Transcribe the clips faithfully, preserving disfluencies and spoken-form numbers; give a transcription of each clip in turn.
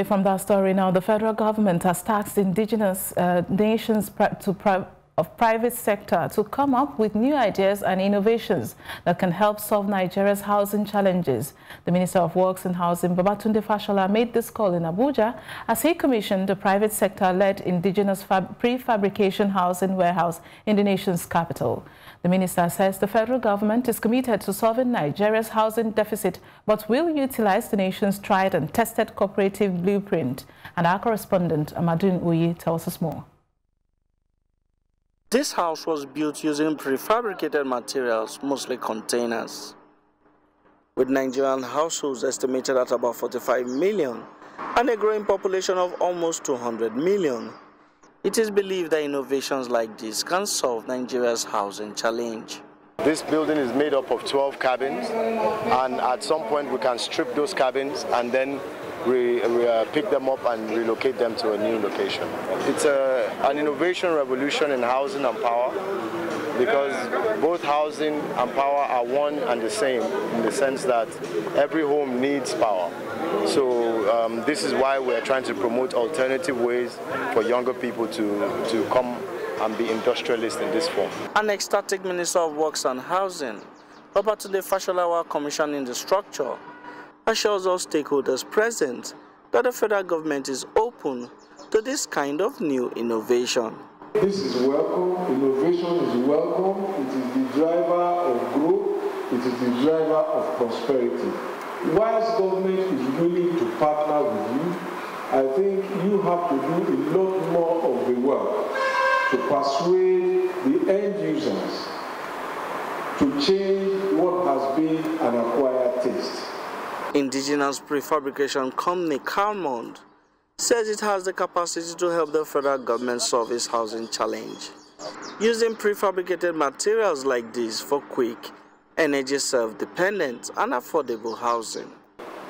away from that story now. The federal government has tasked indigenous uh, nations pri to pri of private sector to come up with new ideas and innovations that can help solve Nigeria's housing challenges. The Minister of Works and Housing, Babatunde Fashola, made this call in Abuja as he commissioned the private sector-led indigenous prefabrication housing warehouse in the nation's capital. The minister says the federal government is committed to solving Nigeria's housing deficit, but will utilize the nation's tried and tested cooperative blueprint. And our correspondent, Amadin Uyi, tells us more. This house was built using prefabricated materials, mostly containers. With Nigerian households estimated at about forty-five million and a growing population of almost two hundred million, it is believed that innovations like this can solve Nigeria's housing challenge. This building is made up of twelve cabins, and at some point we can strip those cabins and then we, we uh, pick them up and relocate them to a new location. It's a, an innovation revolution in housing and power, because both housing and power are one and the same in the sense that every home needs power. So um, this is why we're trying to promote alternative ways for younger people to, to come and be industrialists in this form. An ecstatic Minister of Works and Housing, Babatunde Fashola, commissioning the structure, assures all stakeholders present that the federal government is open to this kind of new innovation. This is welcome. Innovation is welcome. It is the driver of growth. It is the driver of prosperity. Whilst government is willing to partner with you, I think you have to do a lot more of the work to persuade the end users to change what has been an acquired taste. Indigenous prefabrication company CARMOD says it has the capacity to help the federal government solve its housing challenge, using prefabricated materials like these for quick, energy self-dependent and affordable housing.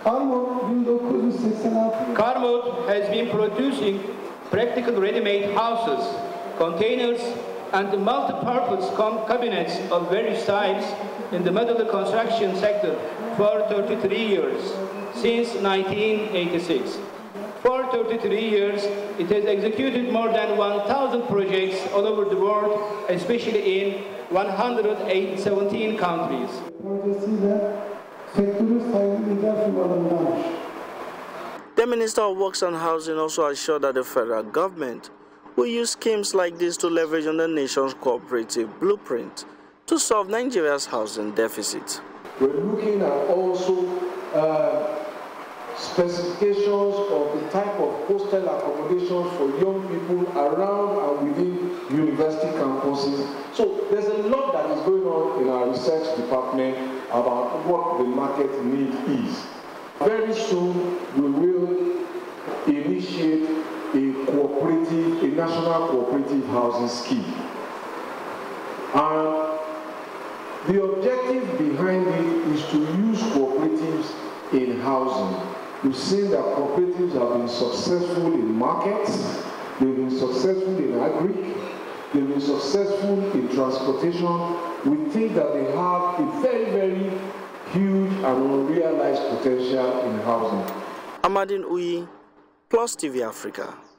CARMOD has been producing practical ready-made houses, containers and multi-purpose cabinets of various types in the metal construction sector for thirty-three years, since nineteen eighty-six. For thirty-three years, it has executed more than one thousand projects all over the world, especially in one hundred seventeen countries. The Minister of Works and Housing also assured that the federal government will use schemes like this to leverage on the nation's cooperative blueprint to solve Nigeria's housing deficit. We're looking at also uh, specifications of the type of hostel accommodations for young people around and within university campuses. So there's a lot that is going on in our research department about what the market need is. Very soon we will initiate a cooperative, a national cooperative housing scheme. And the objective behind it is to use cooperatives in housing. We've seen that cooperatives have been successful in markets, they've been successful in agri, they've been successful in transportation. We think that they have a very, very huge and unrealized potential in housing. Amadin Uyi, Plus T V Africa.